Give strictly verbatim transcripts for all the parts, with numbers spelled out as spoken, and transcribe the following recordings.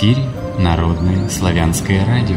эфире Народное Славянское радио.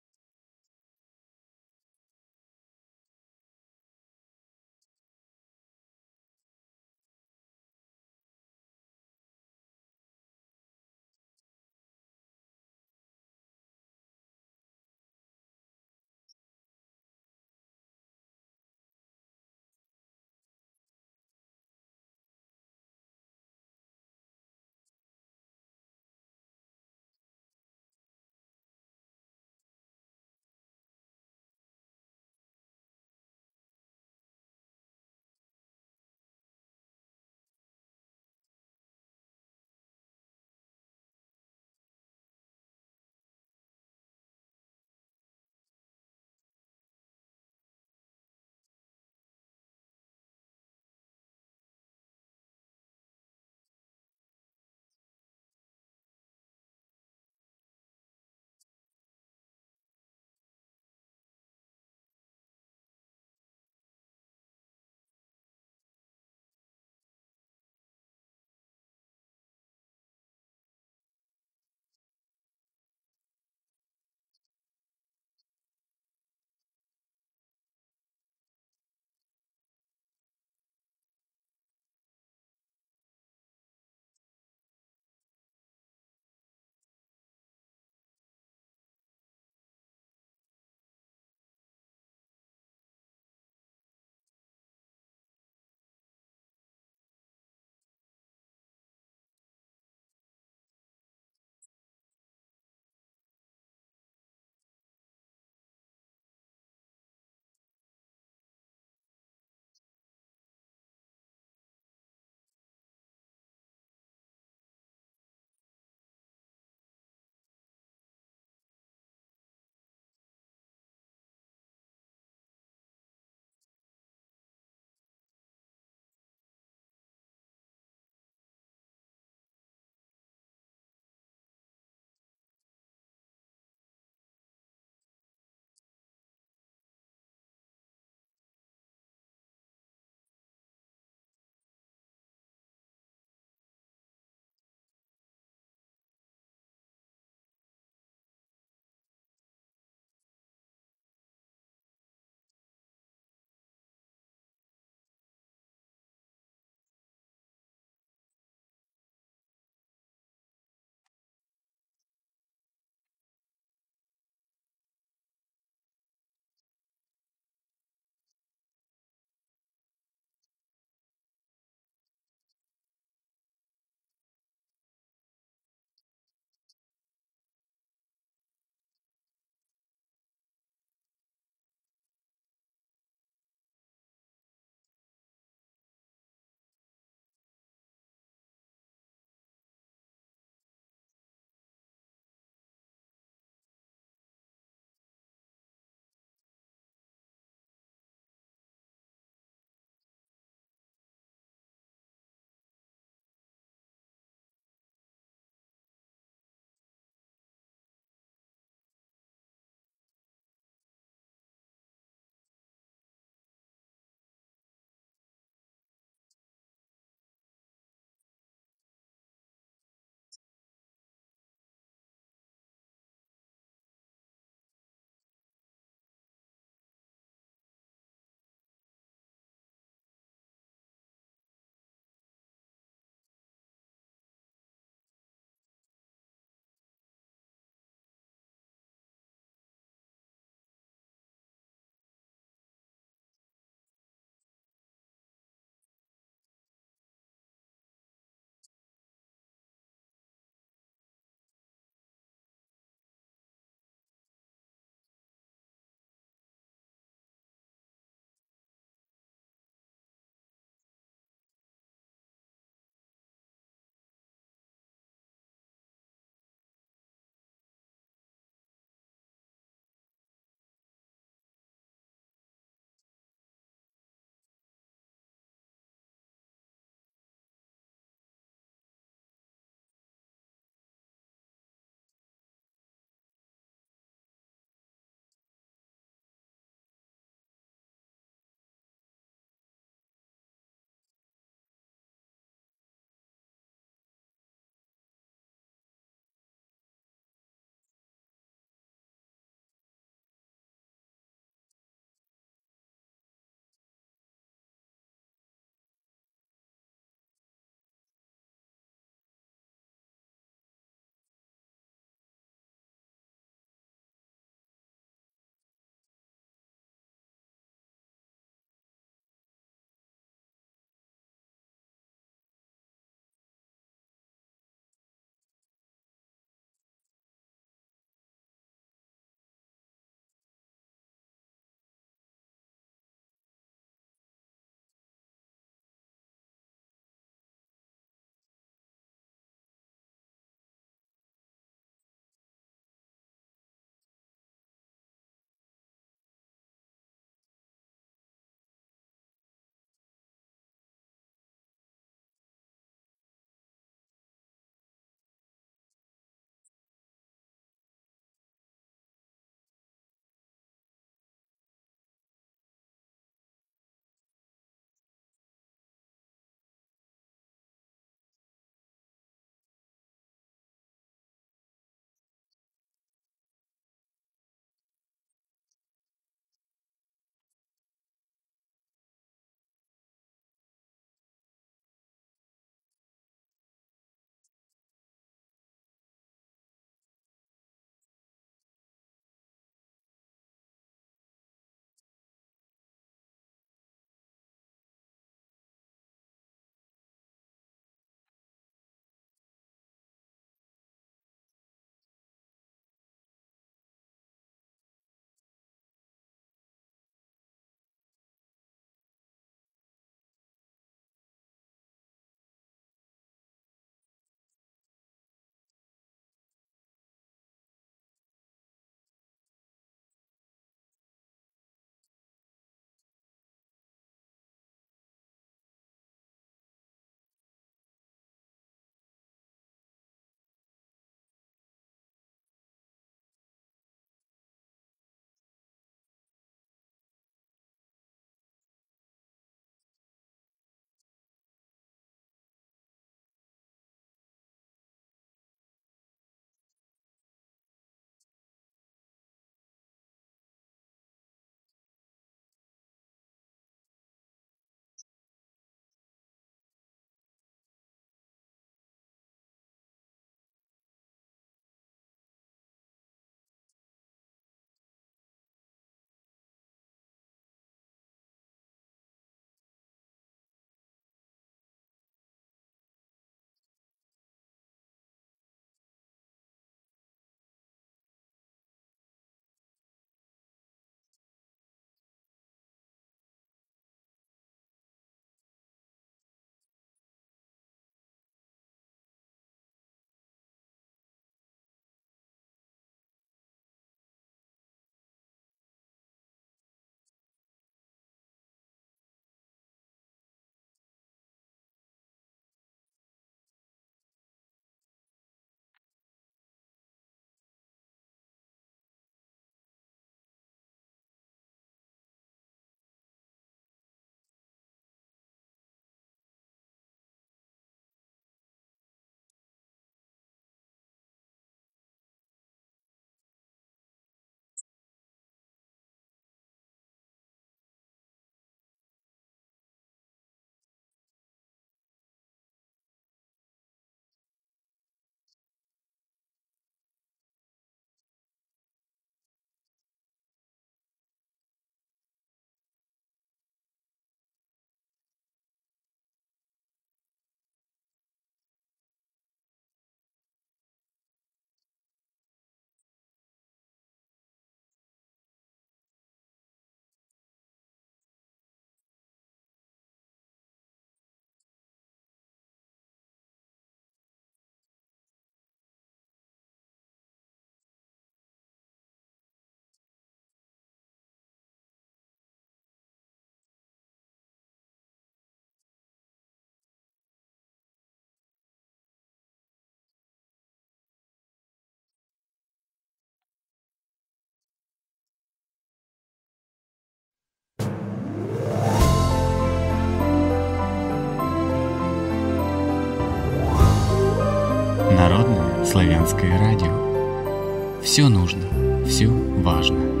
Славянское радио. Все нужно, все важно.